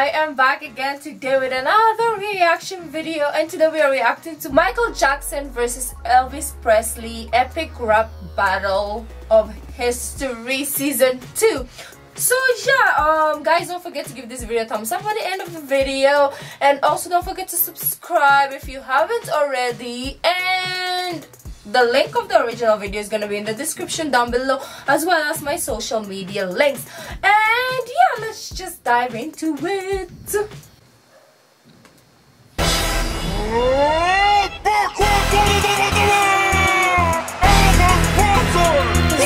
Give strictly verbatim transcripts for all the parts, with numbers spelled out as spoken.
I am back again today with another reaction video, and today we are reacting to Michael Jackson versus Elvis Presley Epic Rap Battle of History Season two. So yeah, um, guys, don't forget to give this video a thumbs up at the end of the video, and also don't forget to subscribe if you haven't already, and the link of the original video is going to be in the description down below, as well as my social media links. And yeah, let's just dive into it. This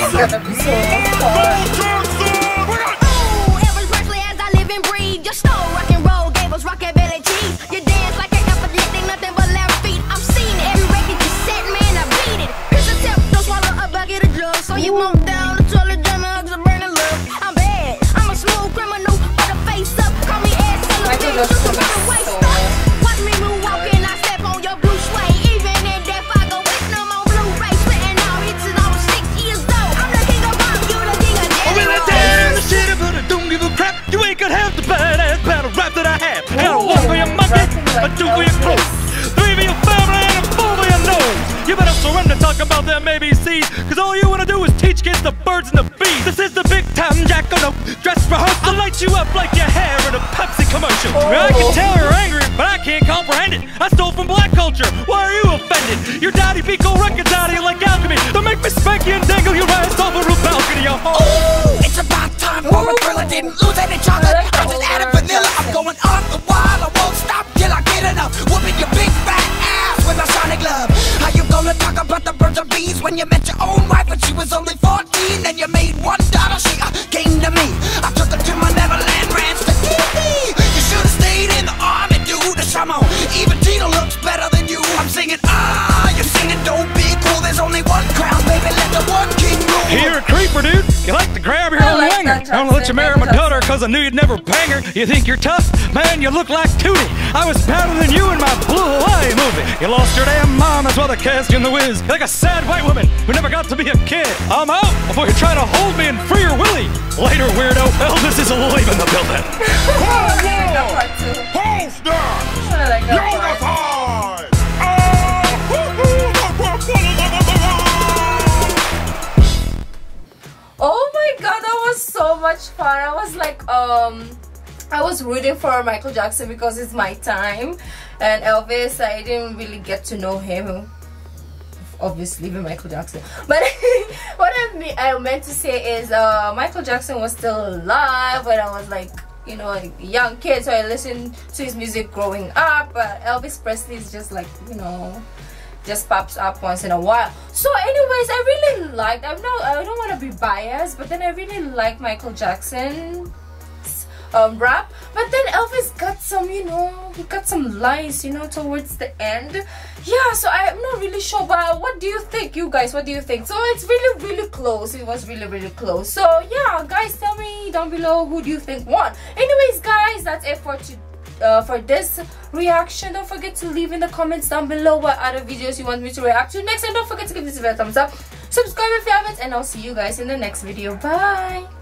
is going to be so hard. Ooh, every Presley as I live and breathe, you stole rock and roll, gave us rockabilly cheese. You dance like an effortless thing, nothing but left feet. I've seen every record you set, man, I beat it. Here's a tip, don't swallow a bucket of drugs, so you won't down the toilet, German hugs are burning love. I'm bad, I'm a smooth criminal, put a face up, call me ass on the bitch, you can get away stuff. Watch me move walking, I step on your blue suede, even in death I go with them on Blu-ray, splitting all hits and I was six years old. I'm the king of rock, you're the king of death. You ain't gonna have the badass battle rap that I have. And a one for your monkey, a two for your throat, three for your family, and a four for your nose. You better surrender, talk about them A B Cs, cause all you wanna do is teach kids the birds and the bees. This is the big time jack on the dress rehearsal. I'll light you up like your hair in a Pepsi commercial. I can tell you're angry, but I can't comprehend it. I stole from black culture, why are you offended? Your daddy beat gold records out of you like alchemy. Don't make me spank you and dangle your ass off a roof balcony of your home. Oh, it's about time for a thriller, didn't lose any chocolate, I just added vanilla. I'm going on the wild, I won't stop till I get enough. Whooping your big fat ass with a sonic glove. How you gonna talk about the birds and bees when you met your own wife when she was only fourteen? And you made one daughter, she uh, came to me. I took her to my Neverland ranch to T V. You should've stayed in the army, dude, to some on. Even Tina looks better than you. I'm singing, ah, you're singing, don't be cool. There's only one crown, baby, let the one king rule. You're a creeper, dude. You like to grab your own like hanger. I don't let you marry my daughter cause I knew you'd never bang her. You think you're tough? Man, you look like Tootie. I was better than you in my Blue Hawaii movie. You lost your damn mom, that's why they're casting the whiz. You're like a sad white woman who never got to be a kid. I'm out before you try to hold me and free your willy. Later, weirdo. Elvis is leaving the building. Hold on! Hold on! Unified! Oh my god, that was so much fun. I was like, um, I was rooting for Michael Jackson because it's my time. And Elvis, I didn't really get to know him, obviously, with Michael Jackson. But what I, mean, I meant to say is uh, Michael Jackson was still alive when I was like, you know, a young kid. So I listened to his music growing up. But Elvis Presley is just like, you know, just pops up once in a while. So anyways, I really liked, I'm not, I don't want to be biased, but then I really liked Michael Jackson's um, rap. But then Elvis got some, you know, he got some lines, you know, towards the end. Yeah, so I'm not really sure, but what do you think, you guys, what do you think? So it's really, really close. It was really, really close. So yeah, guys, tell me down below who do you think won. Anyways, guys, that's it for today. Uh, for this reaction, don't forget to leave in the comments down below what other videos you want me to react to next, and don't forget to give this video a thumbs up, subscribe if you haven't, and I'll see you guys in the next video. Bye.